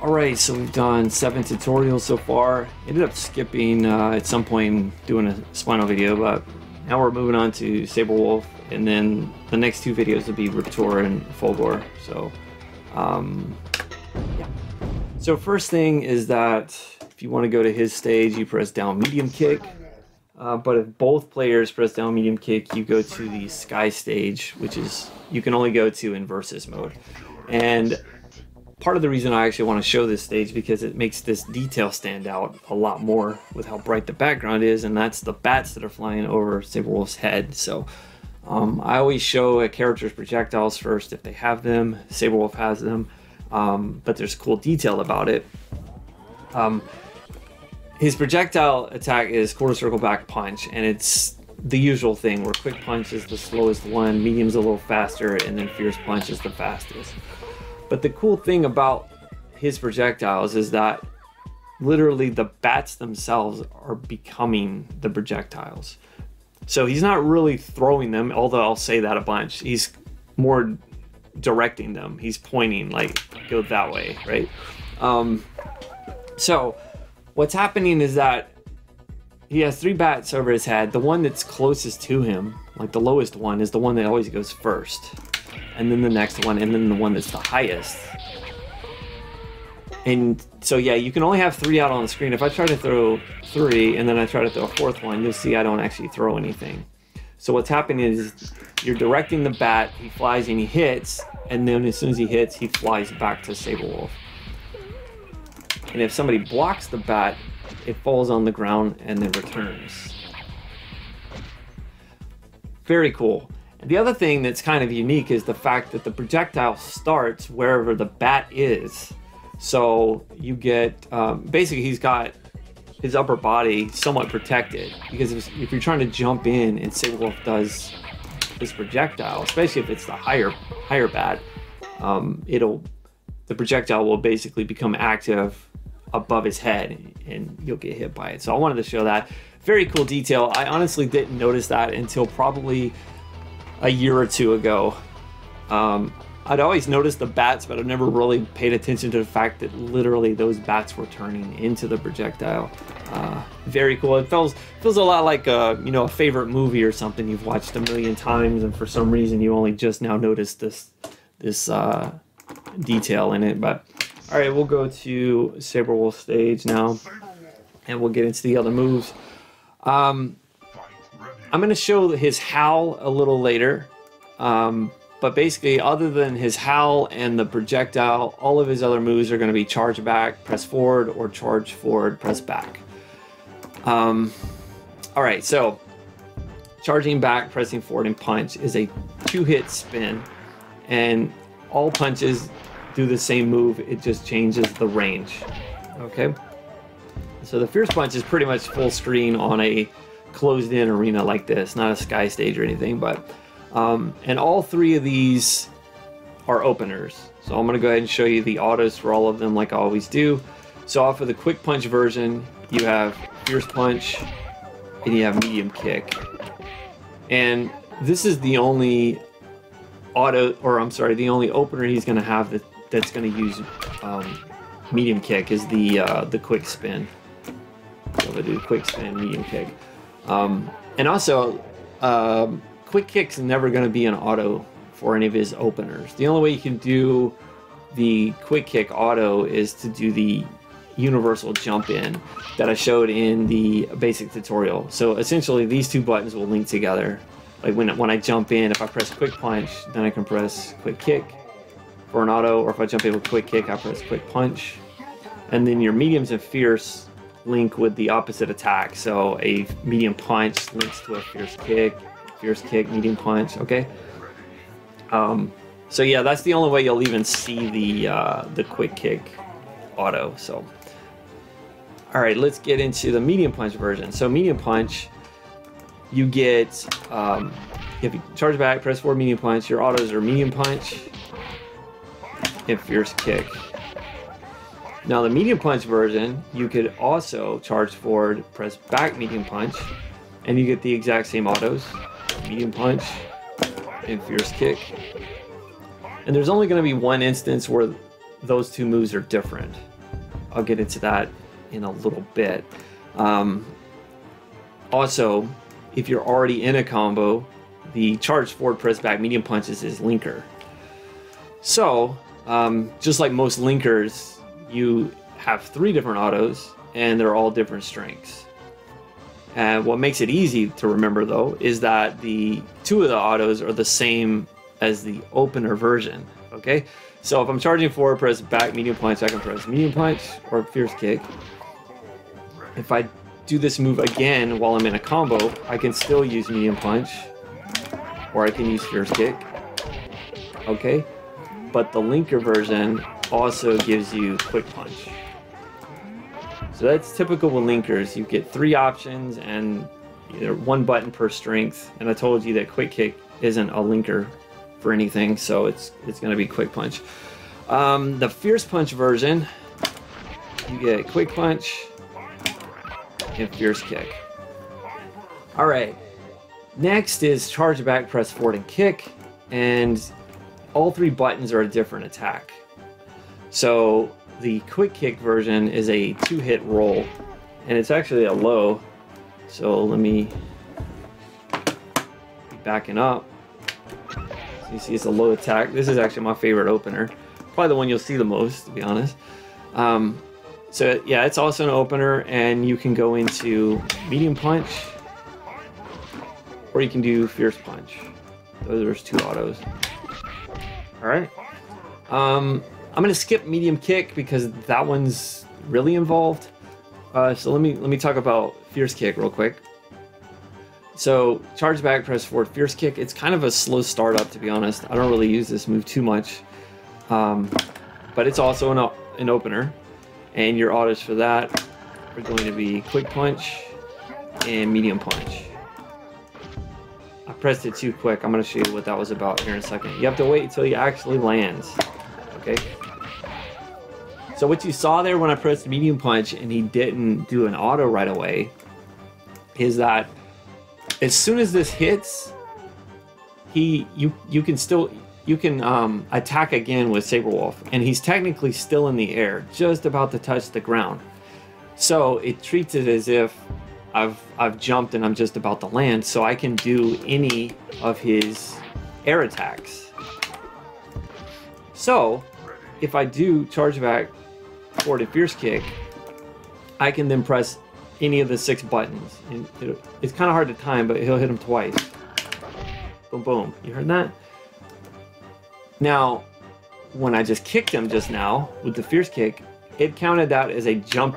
Alright, so we've done 7 tutorials so far. Ended up skipping at some point doing a Spinal video, but now we're moving on to Sabrewulf, and then the next two videos will be Riptor and Fulgore. So, yeah. So first thing is that if you want to go to his stage, you press down medium kick. But if both players press down medium kick, you go to the sky stage, which is, you can only go to in versus mode. And part of the reason I actually want to show this stage because it makes this detail stand out a lot more with how bright the background is, and that's the bats that are flying over Sabrewulf's head. So I always show a character's projectiles first if they have them. Sabrewulf has them, but there's cool detail about it. His projectile attack is quarter circle back punch, and it's the usual thing where quick punch is the slowest one, medium's a little faster, and then fierce punch is the fastest. But the cool thing about his projectiles is that literally the bats themselves are becoming the projectiles. So he's not really throwing them, although I'll say that a bunch. He's more directing them. He's pointing, like, go that way, right? So what's happening is that he has 3 bats over his head. The one that's closest to him, like the lowest one, is the one that always goes first. And then the next one, and then the one that's the highest. And so yeah, you can only have 3 out on the screen. If I try to throw 3 and then I try to throw a 4th one, you'll see I don't actually throw anything. So what's happening is you're directing the bat, he flies and he hits, and then as soon as he hits, he flies back to Sabrewulf. And if somebody blocks the bat, it falls on the ground and then returns. Very cool. The other thing that's kind of unique is the fact that the projectile starts wherever the bat is. So you get, basically he's got his upper body somewhat protected, because if you're trying to jump in and Sabrewulf does this projectile, especially if it's the higher bat, the projectile will basically become active above his head and you'll get hit by it. So I wanted to show that. Very cool detail. I honestly didn't notice that until probably a year or two ago. I'd always noticed the bats, but I've never really paid attention to the fact that literally those bats were turning into the projectile. Very cool. It feels a lot like a, you know, a favorite movie or something you've watched a million times, and for some reason you only just now noticed this detail in it. But all right, we'll go to Sabrewulf stage now, and we'll get into the other moves. I'm going to show his howl a little later, but basically other than his howl and the projectile, all of his other moves are going to be charge back, press forward, or charge forward, press back. Alright, so charging back, pressing forward, and punch is a 2-hit spin, and all punches do the same move, it just changes the range. Okay, so the fierce punch is pretty much full screen on a closed in arena like this, not a sky stage or anything, but and all 3 of these are openers. So I'm gonna go ahead and show you the autos for all of them like I always do. So off of the quick punch version, you have fierce punch and you have medium kick, and this is the only only opener he's gonna have that's gonna use medium kick is the quick spin. So I do quick spin, medium kick. And also, quick kick's never going to be an auto for any of his openers. The only way you can do the quick kick auto is to do the universal jump in that I showed in the basic tutorial. So essentially, these 2 buttons will link together. Like when I jump in, if I press quick punch, then I can press quick kick for an auto, or if I jump in with quick kick, I press quick punch. And then your mediums and fierce link with the opposite attack, so a medium punch links to a fierce kick, medium punch. Okay, so yeah, that's the only way you'll even see the quick kick auto. So all right, let's get into the medium punch version. So medium punch, you get if you charge back, press forward, medium punch, your autos are medium punch and fierce kick. Now the medium punch version, you could also charge forward, press back, medium punch, and you get the exact same autos, medium punch and fierce kick. And there's only going to be one instance where those two moves are different. I'll get into that in a little bit. Also, if you're already in a combo, the charge forward press back medium punch is his linker. So just like most linkers, you have three different autos and they're all different strengths. And what makes it easy to remember, though, is that the two of the autos are the same as the opener version. Okay, so if I'm charging forward press back medium punch, I can press medium punch or fierce kick. If I do this move again while I'm in a combo, I can still use medium punch or I can use fierce kick. Okay, but the linker version also gives you quick punch. So that's typical with linkers. You get three options and one button per strength. And I told you that quick kick isn't a linker for anything, so it's going to be quick punch. The fierce punch version, you get quick punch and fierce kick. All right, next is charge back, press forward, and kick. And all three buttons are a different attack. So the quick kick version is a two-hit roll, and it's actually a low. So let me be backing up. So you see it's a low attack. This is actually my favorite opener. Probably the one you'll see the most, to be honest. So yeah, it's also an opener, and you can go into medium punch, or you can do fierce punch. Those are two autos. All right. I'm going to skip medium kick because that one's really involved. So let me talk about fierce kick real quick. So charge back, press forward, fierce kick. It's kind of a slow startup, to be honest. I don't really use this move too much, but it's also an opener, and your autos for that are going to be quick punch and medium punch. I pressed it too quick. I'm going to show you what that was about here in a second. You have to wait until you actually land. Okay. So what you saw there when I pressed medium punch and he didn't do an auto right away is that as soon as this hits, you can attack again with Sabrewulf, and he's technically still in the air, just about to touch the ground. So it treats it as if I've jumped and I'm just about to land, so I can do any of his air attacks. So if I do charge back forward and fierce kick, I can then press any of the six buttons. And it's kind of hard to time, but he'll hit them twice. Boom, boom. You heard that? Now, when I just kicked him just now with the fierce kick, it counted that as a jump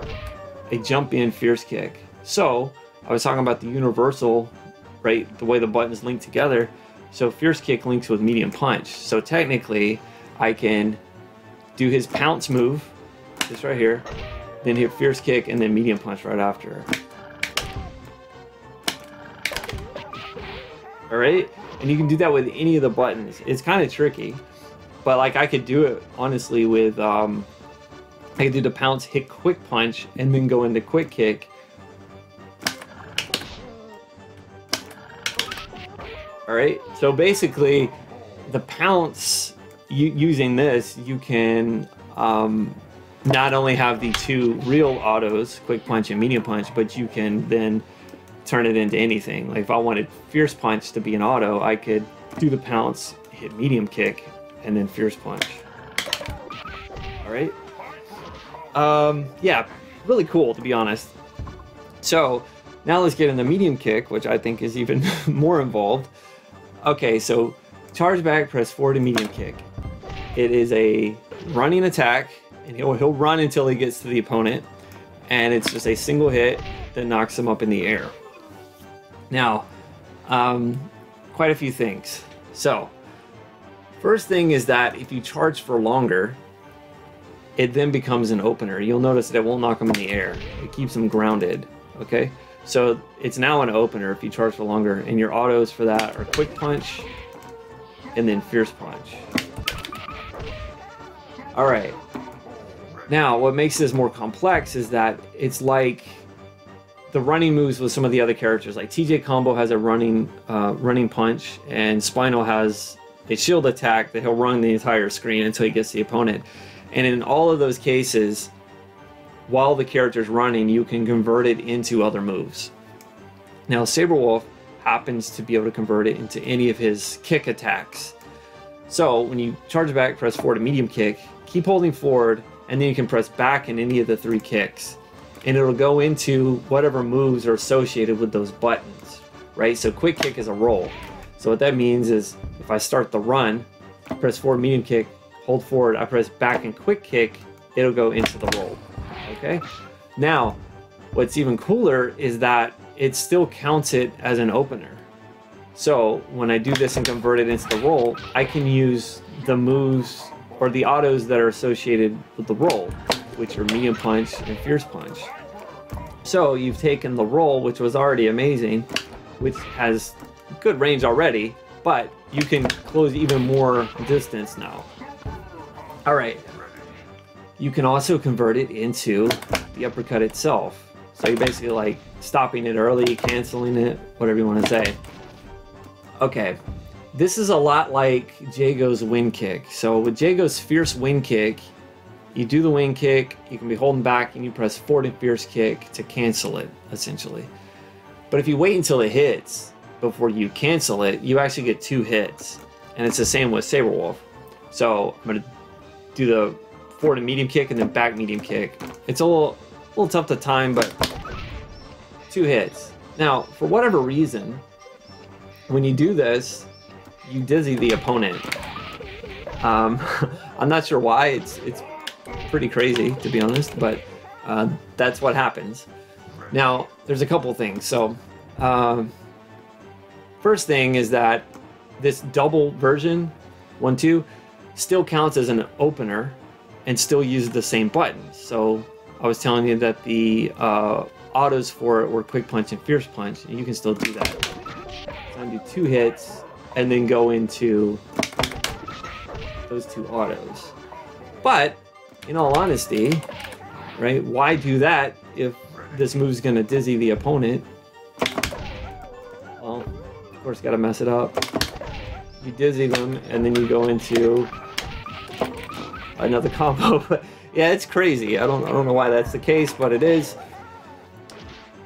in fierce kick. So I was talking about the universal, right? The way the buttons link together. So fierce kick links with medium punch. So technically, I can do his pounce move, this right here, then hit fierce kick and then medium punch right after. All right, and you can do that with any of the buttons. It's kind of tricky, but like I could do it honestly with, I could do the pounce, hit quick punch, and then go into quick kick. All right, so basically the pounce, using this, you can not only have the two real autos, quick punch and medium punch, but you can then turn it into anything. Like if I wanted fierce punch to be an auto, I could do the pounce, hit medium kick, and then fierce punch. All right. Yeah, really cool, to be honest. So now let's get into medium kick, which I think is even more involved. Okay, so charge back, press forward, and medium kick. It is a running attack, and he'll run until he gets to the opponent, and it's just a single hit that knocks him up in the air. Now, quite a few things. So, first thing is that if you charge for longer, it then becomes an opener. You'll notice that it won't knock him in the air. It keeps him grounded, okay? So it's now an opener if you charge for longer, and your autos for that are quick punch and then fierce punch. All right, now what makes this more complex is that it's like the running moves with some of the other characters. Like TJ Combo has a running punch, and Spinal has a shield attack that he'll run the entire screen until he gets the opponent. And in all of those cases, while the character's running, you can convert it into other moves. Now, Sabrewulf happens to be able to convert it into any of his kick attacks. So when you charge back, press forward to medium kick, keep holding forward, and then you can press back in any of the three kicks. And it'll go into whatever moves are associated with those buttons, right? So quick kick is a roll. So what that means is if I start the run, press forward, medium kick, hold forward, I press back and quick kick, it'll go into the roll, okay? Now, what's even cooler is that it still counts it as an opener. So when I do this and convert it into the roll, I can use the moves or the autos that are associated with the roll, which are medium punch and fierce punch. So you've taken the roll, which was already amazing, which has good range already, but you can close even more distance now. All right, you can also convert it into the uppercut itself. So you're basically like stopping it early, canceling it, whatever you want to say. Okay, this is a lot like Jago's wind kick. So with Jago's fierce wind kick, you do the wind kick, you can be holding back, and you press forward and fierce kick to cancel it, essentially. But if you wait until it hits before you cancel it, you actually get two hits. And it's the same with Sabrewulf. So I'm gonna do the forward and medium kick and then back medium kick. It's a little tough to time, but two hits. Now, for whatever reason, when you do this, you dizzy the opponent. I'm not sure why, it's pretty crazy, to be honest, but that's what happens. Now, there's a couple things. So first thing is that this double version, 1-2, still counts as an opener and still uses the same buttons. So I was telling you that the autos for it were quick punch and fierce punch, and you can still do that. So I'm gonna do two hits and then go into those two autos. But in all honesty, right, why do that if this move's gonna dizzy the opponent? Well, of course, gotta mess it up. You dizzy them, and then you go into another combo. Yeah, it's crazy. I don't know why that's the case, but it is.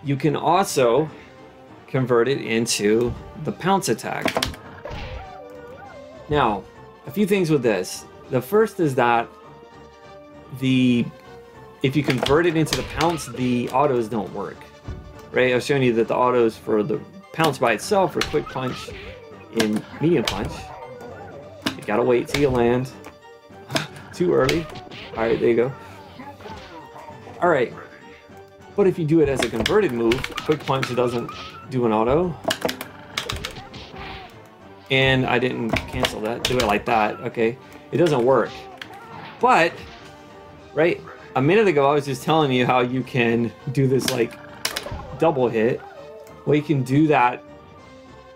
You can also convert it into the pounce attack. Now, a few things with this. The first is that if you convert it into the pounce, the autos don't work, right? I was showing you that the autos for the pounce by itself are quick punch and medium punch. You gotta wait till you land. Too early. All right, there you go. All right, but if you do it as a converted move, quick punch, it doesn't do an auto. And I didn't cancel that, do it like that, okay. It doesn't work, but, right? A minute ago, I was just telling you how you can do this like double hit. Well, you can do that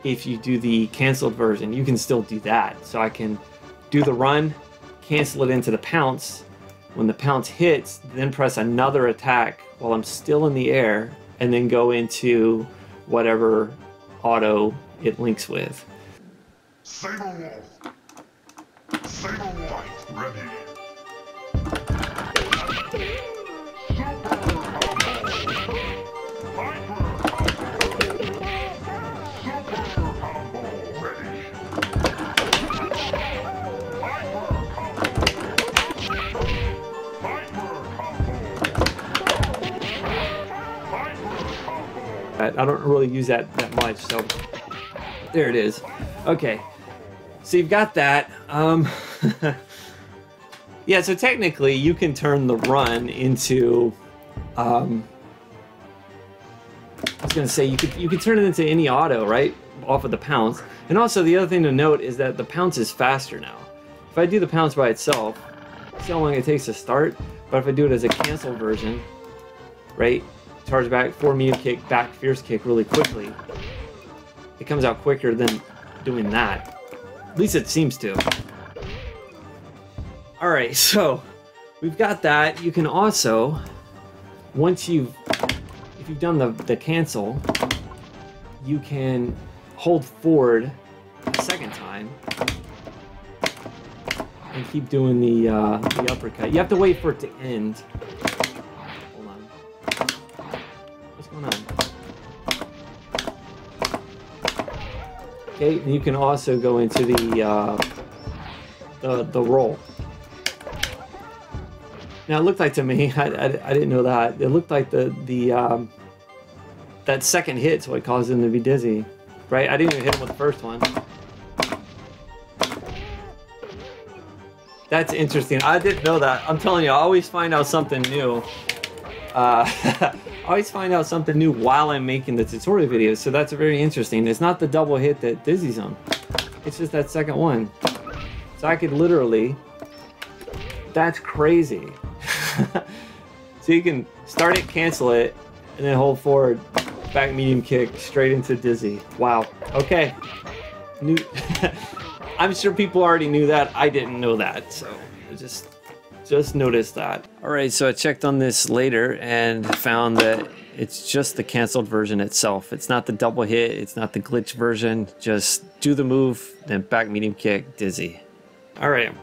if you do the canceled version. You can still do that. So I can do the run, cancel it into the pounce. When the pounce hits, then press another attack while I'm still in the air and then go into whatever auto it links with. Sabrewulf. Sabrewulf ready. I don't really use that much, so there it is. Okay, so you've got that. Yeah, so technically you can turn the run into, I was gonna say you could turn it into any auto, right? Off of the pounce. And also the other thing to note is that the pounce is faster now. If I do the pounce by itself, see how long it takes to start, but if I do it as a cancel version, right? Charge back, forward medium kick, back fierce kick really quickly. It comes out quicker than doing that. At least it seems to. All right, so we've got that. You can also, if you've done the cancel, you can hold forward a second time and keep doing the uppercut. You have to wait for it to end. Hold on. What's going on? Okay, and you can also go into the roll. Now it looked like to me, I didn't know that, it looked like that second hit's what caused him to be dizzy, right? I didn't even hit him with the first one. That's interesting. I didn't know that. I'm telling you, I always find out something new. I always find out something new while I'm making the tutorial videos, so that's very interesting. It's not the double hit that dizzies him. It's just that second one. So I could literally... That's crazy. So you can start it, cancel it, and then hold forward, back medium kick, straight into dizzy. Wow. Okay. New. I'm sure people already knew that. I didn't know that, so I just noticed that. All right, so I checked on this later and found that it's just the canceled version itself. It's not the double hit. It's not the glitch version. Just do the move, then back medium kick, dizzy. All right.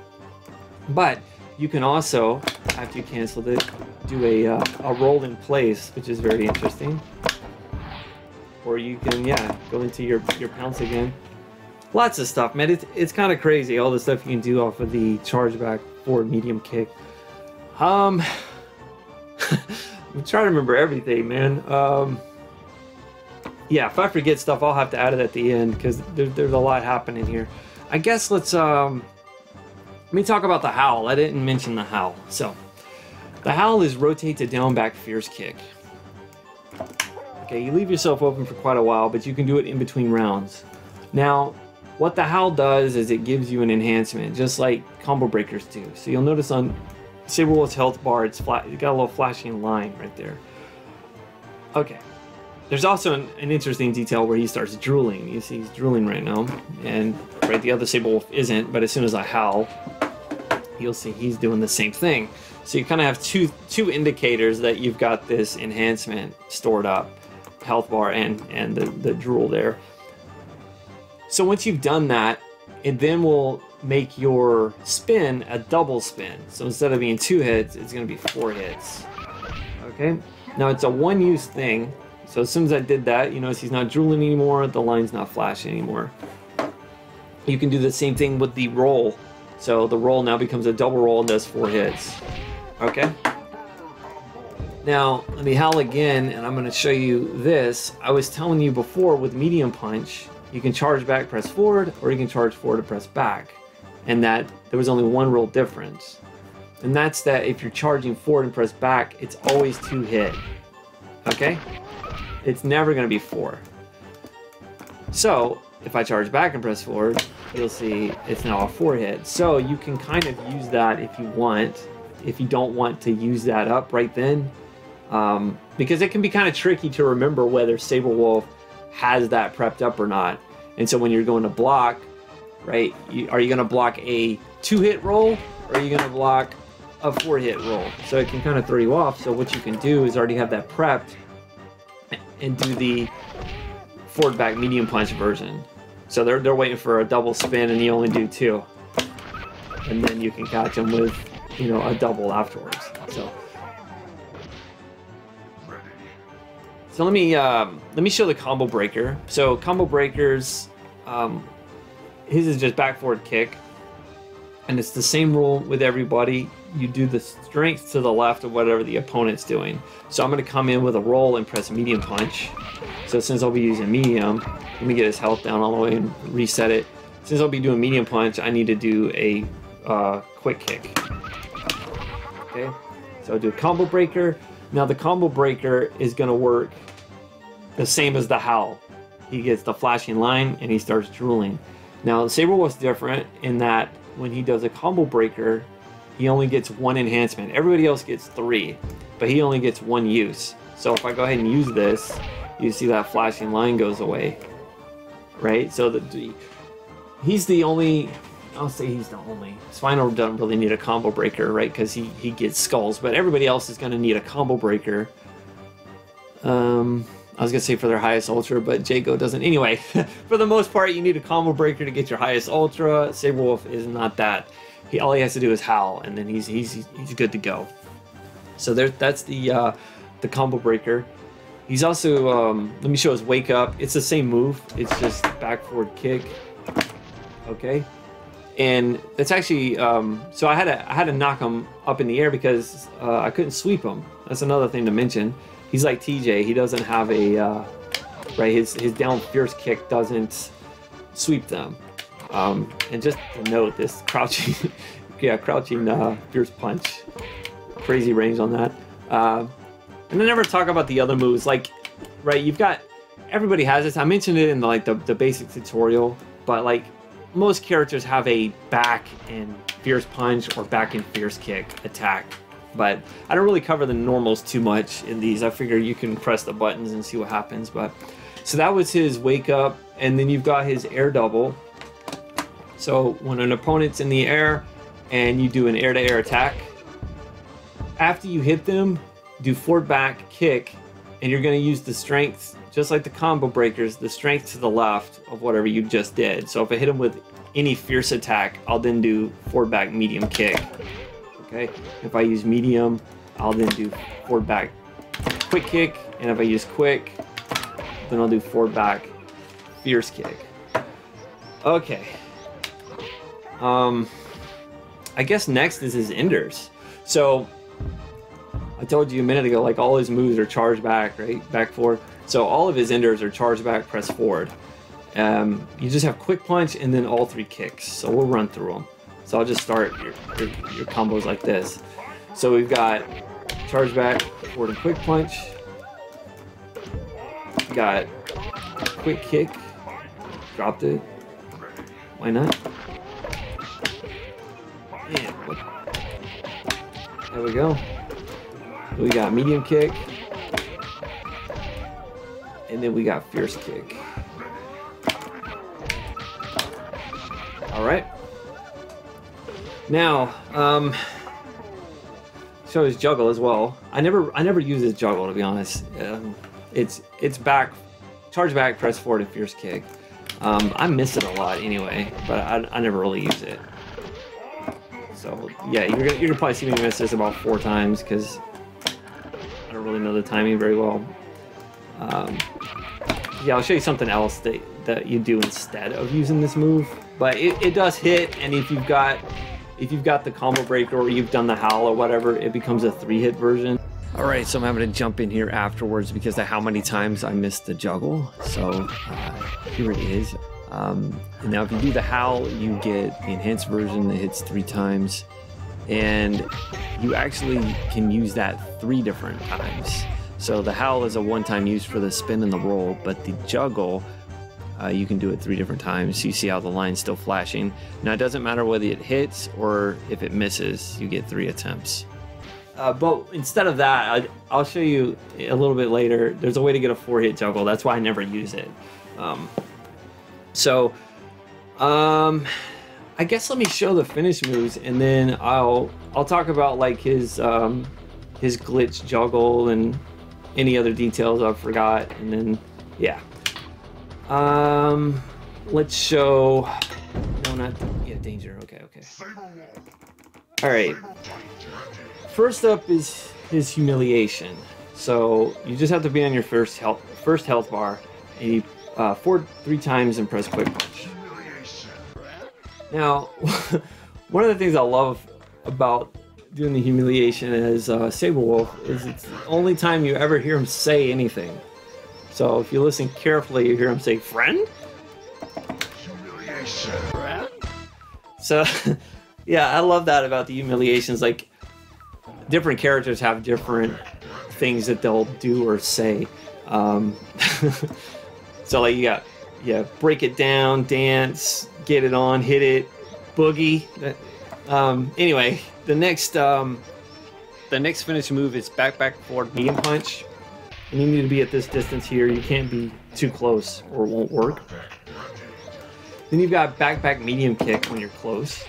But you can also, after you canceled it, do a roll in place, which is very interesting. Or you can, yeah, go into your pounce again. Lots of stuff, man. It's kind of crazy, all the stuff you can do off of the chargeback forward medium kick. I'm trying to remember everything, man. Yeah, if I forget stuff, I'll have to add it at the end, because there's a lot happening here. I guess let's... Let me talk about the howl. I didn't mention the howl. So, the howl is rotate to down back fierce kick. Okay, you leave yourself open for quite a while, but you can do it in between rounds. Now, what the howl does is it gives you an enhancement, just like combo breakers do. So you'll notice on Sabrewulf's health bar, it's flat. It's got a little flashing line right there. Okay. There's also an interesting detail where he starts drooling. You see he's drooling right now, and right, the other Sabrewulf isn't, but as soon as I howl, you'll see he's doing the same thing. So you kind of have two indicators that you've got this enhancement stored up, health bar and the drool there. So once you've done that, it then will make your spin a double spin. So instead of being 2 hits, it's gonna be 4 hits. Okay, now it's a one-use thing. So as soon as I did that, you notice he's not drooling anymore, the line's not flashing anymore. You can do the same thing with the roll. So the roll now becomes a double roll and does 4 hits. Okay? Now, let me howl again, and I'm gonna show you this. I was telling you before with medium punch, you can charge back, press forward, or you can charge forward to press back. And that there was only one real difference. And that's that if you're charging forward and press back, it's always 2 hit. Okay? It's never gonna be 4. So, if I charge back and press forward, you'll see it's now a 4 hit. So you can kind of use that if you want, if you don't want to use that up right then. Because it can be kind of tricky to remember whether Sabrewulf has that prepped up or not. And so when you're going to block, right, are you gonna block a 2 hit roll or are you gonna block a 4 hit roll? So it can kind of throw you off. So what you can do is already have that prepped and do the forward back medium punch version. So they're waiting for a double spin and you only do 2. And then you can catch them with, you know, a double afterwards. So let me show the combo breaker. So combo breakers, his is just back forward kick. And it's the same rule with everybody. You do the strength to the left of whatever the opponent's doing. So I'm gonna come in with a roll and press medium punch. So since I'll be using medium, let me get his health down all the way and reset it. Since I'll be doing medium punch, I need to do a quick kick. Okay, so I'll do a combo breaker. Now the combo breaker is gonna work the same as the howl. He gets the flashing line and he starts drooling. Now Sabrewulf's different in that when he does a combo breaker, he only gets 1 enhancement. Everybody else gets 3, but he only gets 1 use. So if I go ahead and use this, you see that flashing line goes away, right? So he's the only, I'll say he's the only. Spinal doesn't really need a combo breaker, right? Because he gets skulls, but everybody else is gonna need a combo breaker. I was gonna say for their highest ultra, but Jago doesn't. Anyway, for the most part, you need a combo breaker to get your highest ultra. Sabrewulf is not that. all he has to do is howl, and then he's good to go. So there, that's the combo breaker. He's also let me show his wake up. It's the same move. It's just back forward kick. Okay, and that's actually so I had to knock him up in the air because I couldn't sweep him. That's another thing to mention. He's like TJ. He doesn't have a right. His down fierce kick doesn't sweep them. And just to note, this crouching, yeah, crouching fierce punch, crazy range on that. And I never talk about the other moves, like, right? You've got, everybody has this. I mentioned it in the, like the basic tutorial, but like most characters have a back and fierce punch or back and fierce kick attack. But I don't really cover the normals too much in these. I figure you can press the buttons and see what happens. But so that was his wake up, and then you've got his air double. So when an opponent's in the air and you do an air-to-air attack, after you hit them, do forward back kick, and you're going to use the strength, just like the combo breakers, the strength to the left of whatever you just did. So if I hit them with any fierce attack, I'll then do forward back medium kick. Okay, if I use medium, I'll then do forward back quick kick, and if I use quick, then I'll do forward back fierce kick. Okay. I guess next is his enders. So I told you a minute ago, like all his moves are charge back, right? Back forward. So all of his enders are charge back, press forward. You just have quick punch and then all three kicks. So we'll run through them. So I'll just start your combos like this. So we've got charge back, forward and quick punch. We got quick kick. Dropped it. Why not? There we go. We got medium kick. And then we got fierce kick. All right. Now, show his juggle as well. I never use his juggle, to be honest. It's back, charge back, press forward, and fierce kick. I miss it a lot anyway, but I never really use it. So yeah, you're gonna probably see me miss this about 4 times because I don't really know the timing very well. Yeah, I'll show you something else that you do instead of using this move, but it does hit, and if you've got the combo breaker or you've done the howl or whatever, it becomes a 3-hit version. All right, so I'm having to jump in here afterwards because of how many times I missed the juggle. So here it is. And now if you do the howl, you get the enhanced version that hits 3 times, and you actually can use that 3 different times. So the howl is a one-time use for the spin and the roll, but the juggle, you can do it 3 different times. You see how the line's still flashing. Now it doesn't matter whether it hits or if it misses, you get 3 attempts. But instead of that, I'll show you a little bit later, there's a way to get a 4-hit juggle. That's why I never use it. So, I guess let me show the finish moves, and then I'll talk about like his glitch juggle and any other details I forgot, and then yeah. Let's show. No, not yeah, danger. Okay. All right. First up is his humiliation. So you just have to be on your first health bar, and you. Forward 3 times and press quick punch. Now, one of the things I love about doing the humiliation as Sabrewulf is it's the only time you ever hear him say anything. So if you listen carefully, you hear him say, "Friend?" Humiliation. So, yeah, I love that about the humiliations. Like, different characters have different things that they'll do or say. So like you got, yeah, break it down, dance, get it on, hit it, boogie. Anyway, the next finish move is back forward medium punch, and you need to be at this distance here. You can't be too close or it won't work. Then you've got back medium kick when you're close.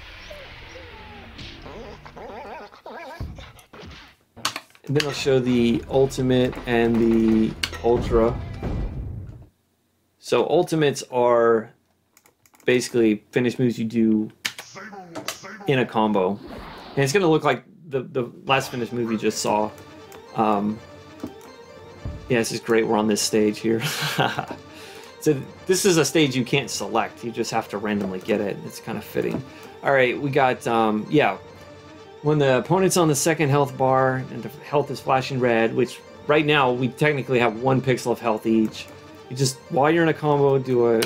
And then I'll show the ultimate and the ultra. So ultimates are basically finish moves you do in a combo. And it's going to look like the last finished move you just saw. Yeah, this is great. We're on this stage here. So this is a stage you can't select. You just have to randomly get it. It's kind of fitting. All right, we got, yeah. When the opponent's on the second health bar and the health is flashing red, which right now we technically have 1 pixel of health each. You just, while you're in a combo, do a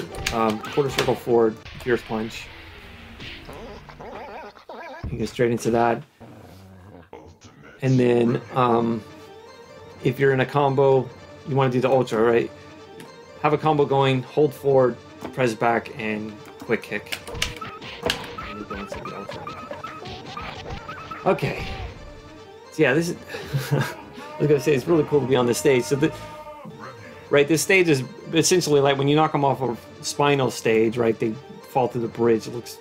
quarter circle forward, fierce punch. You go straight into that. And then if you're in a combo, you want to do the ultra, right? Have a combo going, hold forward, press back, and quick kick. And you go into the ultra. Okay. So yeah, this is, I was gonna say, it's really cool to be on this stage. So the, right, this stage is essentially like when you knock them off a Spinal stage, right? They fall through the bridge. It looks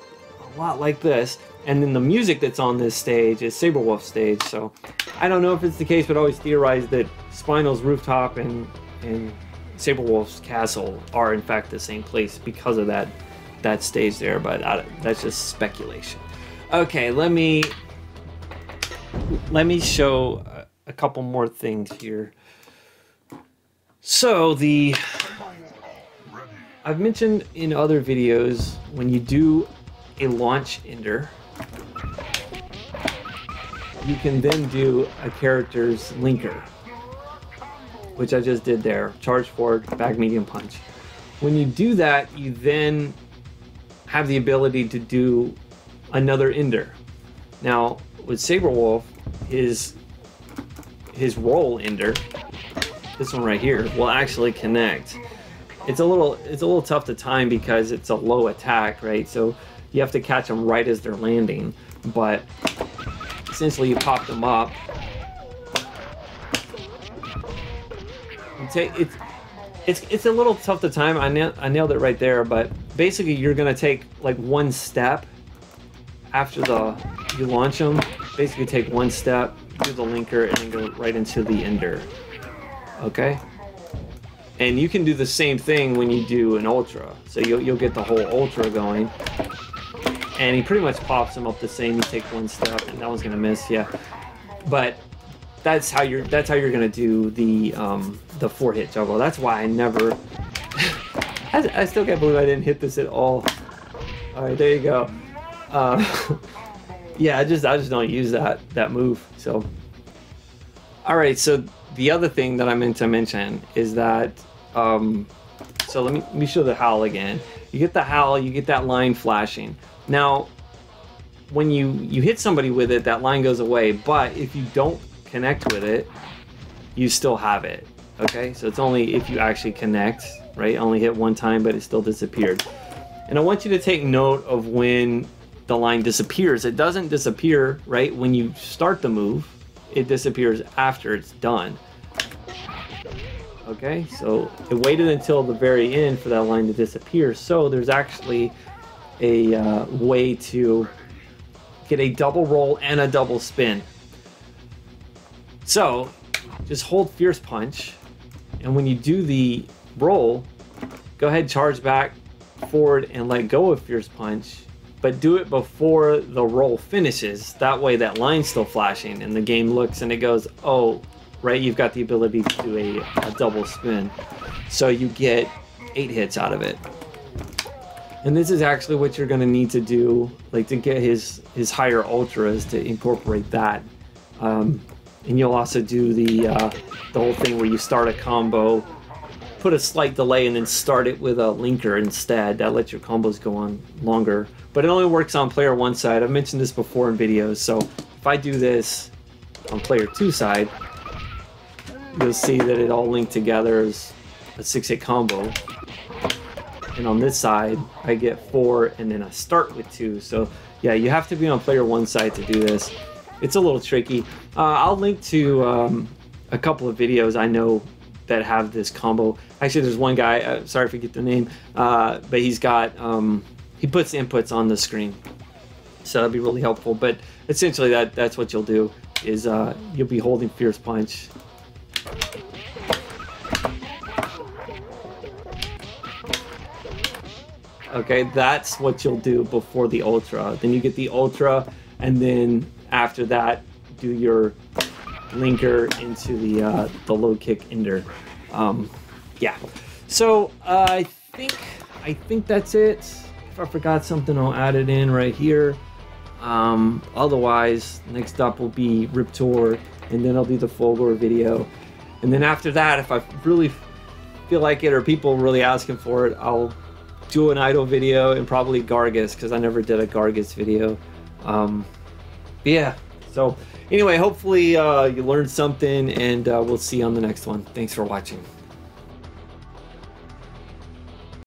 a lot like this. And then the music that's on this stage is Sabrewulf stage, so I don't know if it's the case, but I always theorize that Spinal's rooftop and Sabrewulf's castle are in fact the same place because of that stage there, but that's just speculation. Okay, let me show a couple more things here. So I've mentioned in other videos, when you do a launch ender, you can then do a character's linker, which I just did there. Charge forward, back medium punch. When you do that, you then have the ability to do another ender. Now, with Sabrewulf, his roll ender, this one right here, will actually connect. It's a little tough to time because it's a low attack, right? So you have to catch them right as they're landing, but essentially you pop them up. It's a little tough to time. I nailed it right there, but basically you're gonna take like one step after you launch them. Basically take one step, do the linker, and then go right into the ender. Okay. And you can do the same thing when you do an ultra. So you'll get the whole ultra going. And he pretty much pops him up the same. You take one step, and that one's gonna miss, yeah. But that's how you're gonna do the 4-hit juggle. That's why I never. I still can't believe I didn't hit this at all. All right, there you go. Yeah, I just don't use that move. So, all right. So the other thing that I meant to mention is that. So let me show the howl again. You get the howl. You get that line flashing. Now, when you hit somebody with it, that line goes away, but if you don't connect with it, you still have it, okay? So it's only if you actually connect, right? Only hit one time, but it still disappeared. And I want you to take note of when the line disappears. It doesn't disappear, right? When you start the move, it disappears after it's done. Okay, so it waited until the very end for that line to disappear, so there's actually a way to get a double roll and a double spin. So just hold fierce punch, and when you do the roll, go ahead, charge back, forward, and let go of fierce punch, but do it before the roll finishes. That way that line's still flashing and the game looks and it goes, oh, right, you've got the ability to do a double spin. So you get 8 hits out of it. And this is actually what you're going to need to do, like, to get his higher ultras, to incorporate that. And you'll also do the whole thing where you start a combo, put a slight delay, and then start it with a linker instead. That lets your combos go on longer. But it only works on player 1 side. I've mentioned this before in videos. So if I do this on player 2 side, you'll see that it all linked together as a 6-hit combo. And on this side, I get 4, and then I start with 2. So yeah, you have to be on player 1 side to do this. It's a little tricky. I'll link to a couple of videos I know that have this combo. Actually, there's one guy, sorry if I forget the name, but he's got, he puts inputs on the screen. So that'd be really helpful. But essentially that's what you'll do, is you'll be holding fierce punch. Okay, that's what you'll do before the Ultra. Then you get the Ultra, and then after that, do your linker into the low kick ender. Yeah. So I think that's it. If I forgot something, I'll add it in right here. Otherwise, next up will be Riptor, and then I'll do the Fulgore video. And then after that, if I really feel like it or people really asking for it, I'll do an idol video and probably Gargos, because I never did a Gargos video. Yeah, so anyway, hopefully you learned something, and we'll see you on the next one. Thanks for watching.